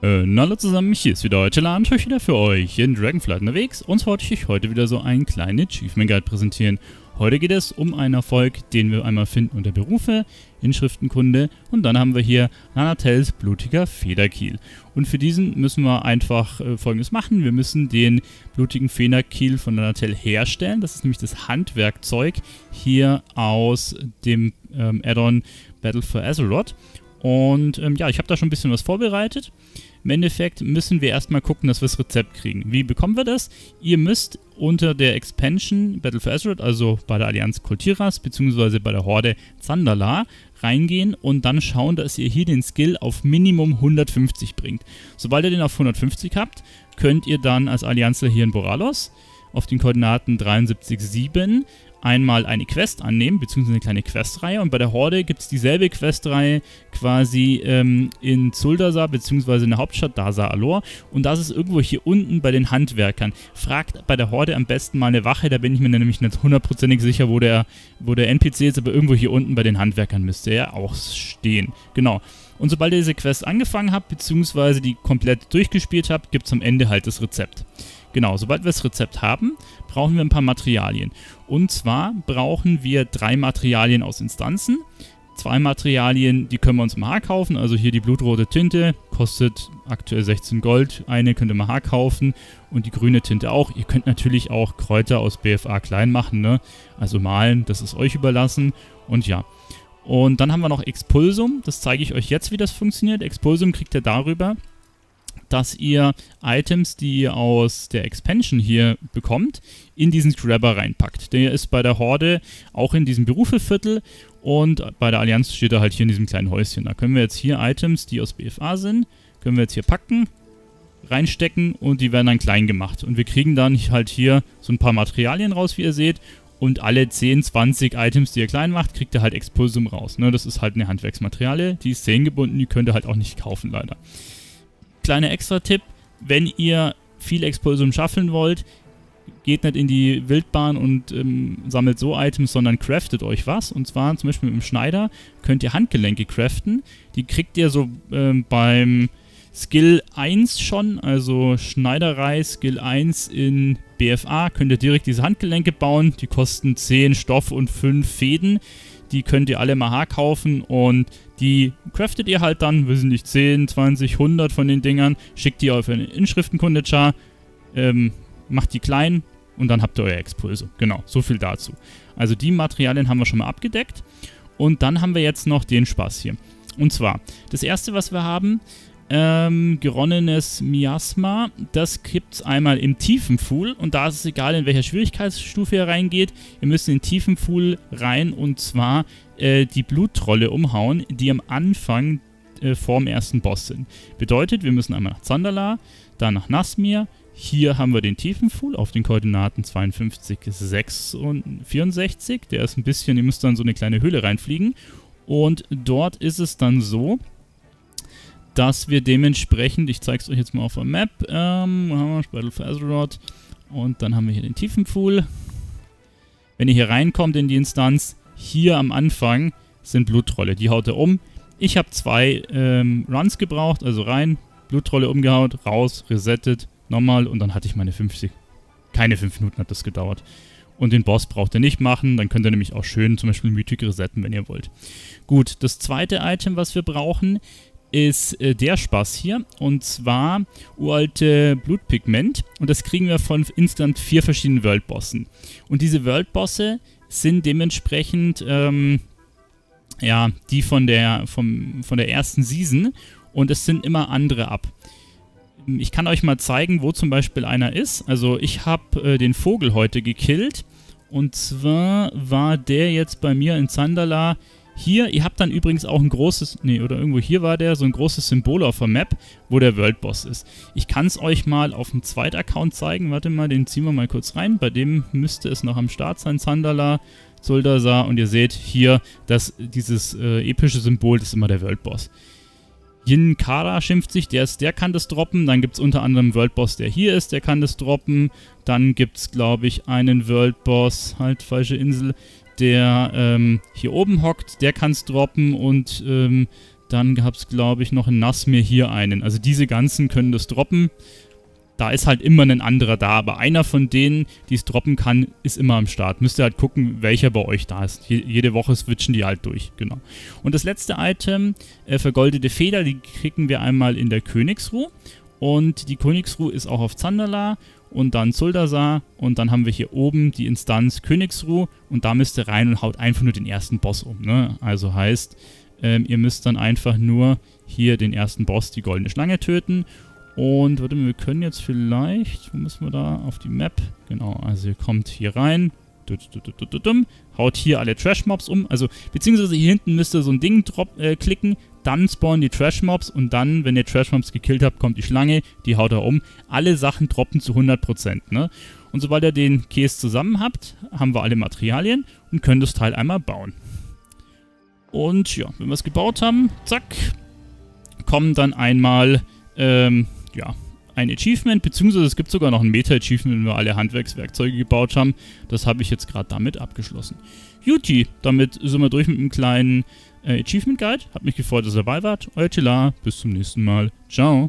Hallo zusammen, hier ist wieder heute Lan, euch wieder für euch in Dragonflight unterwegs und wollte ich euch heute wieder so einen kleinen Achievement Guide präsentieren. Heute geht es um einen Erfolg, den wir einmal finden unter Berufe, Inschriftenkunde und dann haben wir hier Lana'thels blutiger Federkiel. Und für diesen müssen wir einfach Folgendes machen. Wir müssen den blutigen Federkiel von Lana'thel herstellen. Das ist nämlich das Handwerkzeug hier aus dem Add-on Battle for Azeroth. Und ja, ich habe da schon ein bisschen was vorbereitet. Im Endeffekt müssen wir erstmal gucken, dass wir das Rezept kriegen. Wie bekommen wir das? Ihr müsst unter der Expansion Battle for Azeroth, also bei der Allianz Kul Tiras, beziehungsweise bei der Horde Zandalar, reingehen und dann schauen, dass ihr hier den Skill auf Minimum 150 bringt. Sobald ihr den auf 150 habt, könnt ihr dann als Allianzler hier in Boralos auf den Koordinaten 73,7 einmal eine Quest annehmen, beziehungsweise eine kleine Questreihe. Und bei der Horde gibt es dieselbe Questreihe quasi in Zuldazar, beziehungsweise in der Hauptstadt Dazar'alor. Und das ist irgendwo hier unten bei den Handwerkern. Fragt bei der Horde am besten mal eine Wache, da bin ich mir nämlich nicht hundertprozentig sicher, wo der NPC ist, aber irgendwo hier unten bei den Handwerkern müsste er auch stehen. Genau. Und sobald ihr diese Quest angefangen habt, beziehungsweise die komplett durchgespielt habt, gibt es am Ende halt das Rezept. Genau, sobald wir das Rezept haben, brauchen wir ein paar Materialien. Und zwar brauchen wir 3 Materialien aus Instanzen. 2 Materialien, die können wir uns im Haar kaufen. Also hier die blutrote Tinte, kostet aktuell 16 Gold. Eine könnt ihr im Haar kaufen und die grüne Tinte auch. Ihr könnt natürlich auch Kräuter aus BFA klein machen, ne? Also malen, das ist euch überlassen. Und ja. Und dann haben wir noch Expulsum. Das zeige ich euch jetzt, wie das funktioniert. Expulsum kriegt ihr darüber, dass ihr Items, die ihr aus der Expansion hier bekommt, in diesen Grabber reinpackt. Der ist bei der Horde auch in diesem Berufeviertel und bei der Allianz steht er halt hier in diesem kleinen Häuschen. Da können wir jetzt hier Items, die aus BFA sind, können wir jetzt hier packen, reinstecken und die werden dann klein gemacht. Und wir kriegen dann halt hier so ein paar Materialien raus, wie ihr seht. Und alle 10, 20 Items, die ihr klein macht, kriegt ihr halt Expulsum raus. Ne? Das ist halt eine Handwerksmaterialie, die ist seriengebunden, die könnt ihr halt auch nicht kaufen, leider. Kleiner Extra-Tipp, wenn ihr viel Expulsum schaffeln wollt, geht nicht in die Wildbahn und sammelt so Items, sondern craftet euch was. Und zwar zum Beispiel mit dem Schneider könnt ihr Handgelenke craften. Die kriegt ihr so beim Skill 1 schon, also Schneiderei Skill 1 in BFA, könnt ihr direkt diese Handgelenke bauen. Die kosten 10 Stoff und 5 Fäden. Die könnt ihr alle im AH kaufen und die craftet ihr halt dann, wissen nicht, 10, 20, 100 von den Dingern, schickt die auf eine Inschriftenkunde-Char, macht die klein und dann habt ihr euer Expulse. Genau, so viel dazu. Also die Materialien haben wir schon mal abgedeckt und dann haben wir jetzt noch den Spaß hier. Und zwar, das erste, was wir haben, geronnenes Miasma, das gibt es einmal im Tiefenpfuhl und da ist es egal, in welcher Schwierigkeitsstufe ihr reingeht, ihr müsst in den Tiefenpfuhl rein und zwar die Bluttrolle umhauen, die am Anfang vorm ersten Boss sind. Bedeutet, wir müssen einmal nach Zandalar, dann nach Nazmir, hier haben wir den Tiefenpfuhl auf den Koordinaten 52, 6 und 64, der ist ein bisschen, ihr müsst dann so eine kleine Höhle reinfliegen und dort ist es dann so, dass wir dementsprechend, ich zeige es euch jetzt mal auf der Map, Battle for Azeroth und dann haben wir hier den Tiefenpfuhl. Wenn ihr hier reinkommt in die Instanz, hier am Anfang sind Bluttrolle, die haut er um. Ich habe 2 Runs gebraucht, also rein, Bluttrolle umgehaut, raus, resettet, nochmal und dann hatte ich meine 50. Keine 5 Minuten hat das gedauert. Und den Boss braucht ihr nicht machen, dann könnt ihr nämlich auch schön zum Beispiel Mythic resetten, wenn ihr wollt. Gut, das zweite Item, was wir brauchen, ist der Spaß hier und zwar uralte Blutpigment und das kriegen wir von insgesamt 4 verschiedenen Worldbossen und diese Worldbosse sind dementsprechend ja, die von der ersten Season und es sind immer andere ab. Ich kann euch mal zeigen, wo zum Beispiel einer ist. Also ich habe den Vogel heute gekillt und zwar war der jetzt bei mir in Zandalar. Hier, ihr habt dann übrigens auch ein großes, nee, oder irgendwo hier war der, so ein großes Symbol auf der Map, wo der Worldboss ist. Ich kann es euch mal auf dem zweiten Account zeigen, warte mal, den ziehen wir mal kurz rein, bei dem müsste es noch am Start sein, Zandalar, Zuldazar und ihr seht hier, dass dieses epische Symbol, das ist immer der Worldboss. Jin Kara schimpft sich, der kann das droppen, dann gibt es unter anderem Worldboss, der hier ist, der kann das droppen, dann gibt es, glaube ich, einen Worldboss, halt, falsche Insel, der hier oben hockt, der kann es droppen und Dann gab es, glaube ich, noch in Nazmir hier einen. Also diese ganzen können das droppen. Da ist halt immer ein anderer da. Aber einer von denen, die es droppen kann, ist immer am Start. Müsst ihr halt gucken, welcher bei euch da ist. Jede Woche switchen die halt durch. Genau. Und das letzte Item, vergoldete Feder, die kriegen wir einmal in der Königsruhe. Und die Königsruhe ist auch auf Zandalar und dann Zuldazar. Und dann haben wir hier oben die Instanz Königsruhe. Und da müsst ihr rein und haut einfach nur den ersten Boss um. Ne? Also heißt... ihr müsst dann einfach nur hier den ersten Boss, die goldene Schlange, töten. Und warte mal, wir können jetzt vielleicht... Wo müssen wir da? Auf die Map. Genau, also ihr kommt hier rein. Haut hier alle Trash-Mobs um. Also, beziehungsweise hier hinten müsst ihr so ein Ding klicken. Dann spawnen die Trash-Mobs. Und dann, wenn ihr Trash-Mobs gekillt habt, kommt die Schlange. Die haut er um. Alle Sachen droppen zu 100%. Ne? Und sobald ihr den Käse zusammen habt, haben wir alle Materialien. Und können das Teil einmal bauen. Und ja, wenn wir es gebaut haben, zack, kommen dann einmal, ja, ein Achievement, beziehungsweise es gibt sogar noch ein Meta-Achievement, wenn wir alle Handwerkswerkzeuge gebaut haben. Das habe ich jetzt gerade damit abgeschlossen. Juti, damit sind wir durch mit einem kleinen Achievement-Guide. Hat mich gefreut, dass ihr dabei wart. Euer Tila, bis zum nächsten Mal. Ciao.